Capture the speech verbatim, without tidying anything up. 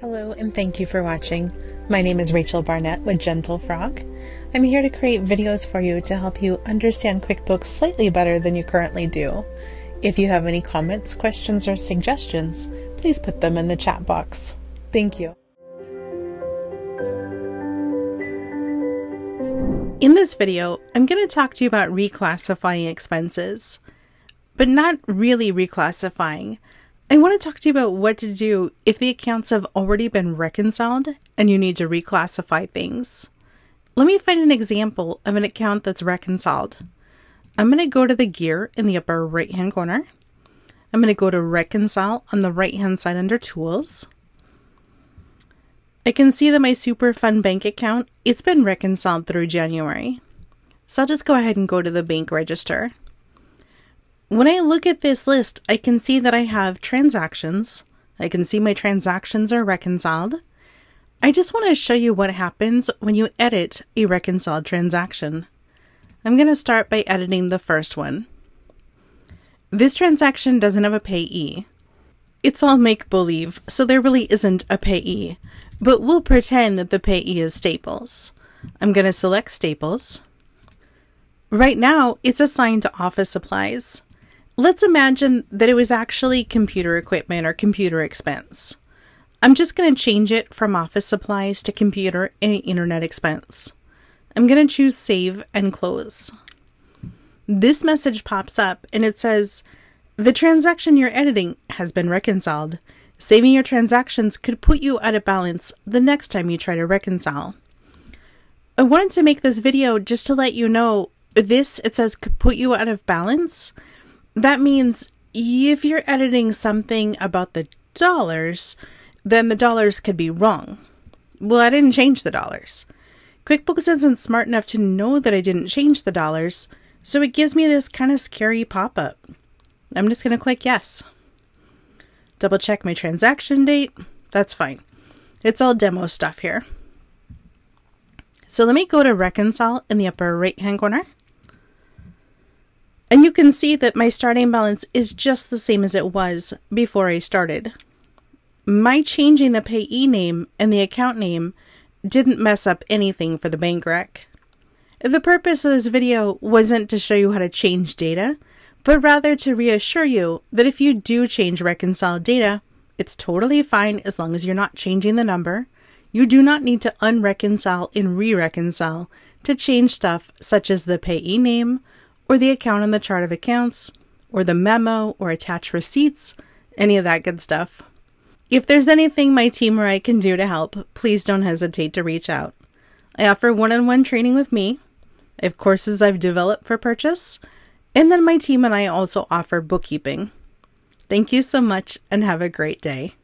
Hello, and thank you for watching. My name is Rachel Barnett with Gentle Frog. I'm here to create videos for you to help you understand QuickBooks slightly better than you currently do. If you have any comments, questions, or suggestions, please put them in the chat box. Thank you. In this video, I'm going to talk to you about reclassifying expenses, but not really reclassifying. I want to talk to you about what to do if the accounts have already been reconciled and you need to reclassify things. Let me find an example of an account that's reconciled. I'm going to go to the gear in the upper right hand corner. I'm going to go to reconcile on the right hand side under tools. I can see that my Superfund bank account, it's been reconciled through January. So I'll just go ahead and go to the bank register. When I look at this list, I can see that I have transactions. I can see my transactions are reconciled. I just want to show you what happens when you edit a reconciled transaction. I'm going to start by editing the first one. This transaction doesn't have a payee. It's all make-believe, so there really isn't a payee, but we'll pretend that the payee is Staples. I'm going to select Staples. Right now, it's assigned to office supplies. Let's imagine that it was actually computer equipment or computer expense. I'm just going to change it from office supplies to computer and internet expense. I'm going to choose save and close. This message pops up and it says, the transaction you're editing has been reconciled. Saving your transactions could put you out of balance the next time you try to reconcile. I wanted to make this video just to let you know this, it says, could put you out of balance. That means if you're editing something about the dollars, then the dollars could be wrong. Well, I didn't change the dollars. QuickBooks isn't smart enough to know that I didn't change the dollars, so it gives me this kind of scary pop-up. I'm just going to click yes. Double check my transaction date. That's fine. It's all demo stuff here. So let me go to reconcile in the upper right-hand corner. And you can see that my starting balance is just the same as it was before I started. My changing the payee name and the account name didn't mess up anything for the bank rec. The purpose of this video wasn't to show you how to change data, but rather to reassure you that if you do change reconciled data, it's totally fine as long as you're not changing the number. You do not need to unreconcile and re-reconcile to change stuff such as the payee name, or the account on the chart of accounts, or the memo, or attach receipts, any of that good stuff. If there's anything my team or I can do to help, please don't hesitate to reach out. I offer one-on-one training with me, I have courses I've developed for purchase, and then my team and I also offer bookkeeping. Thank you so much and have a great day.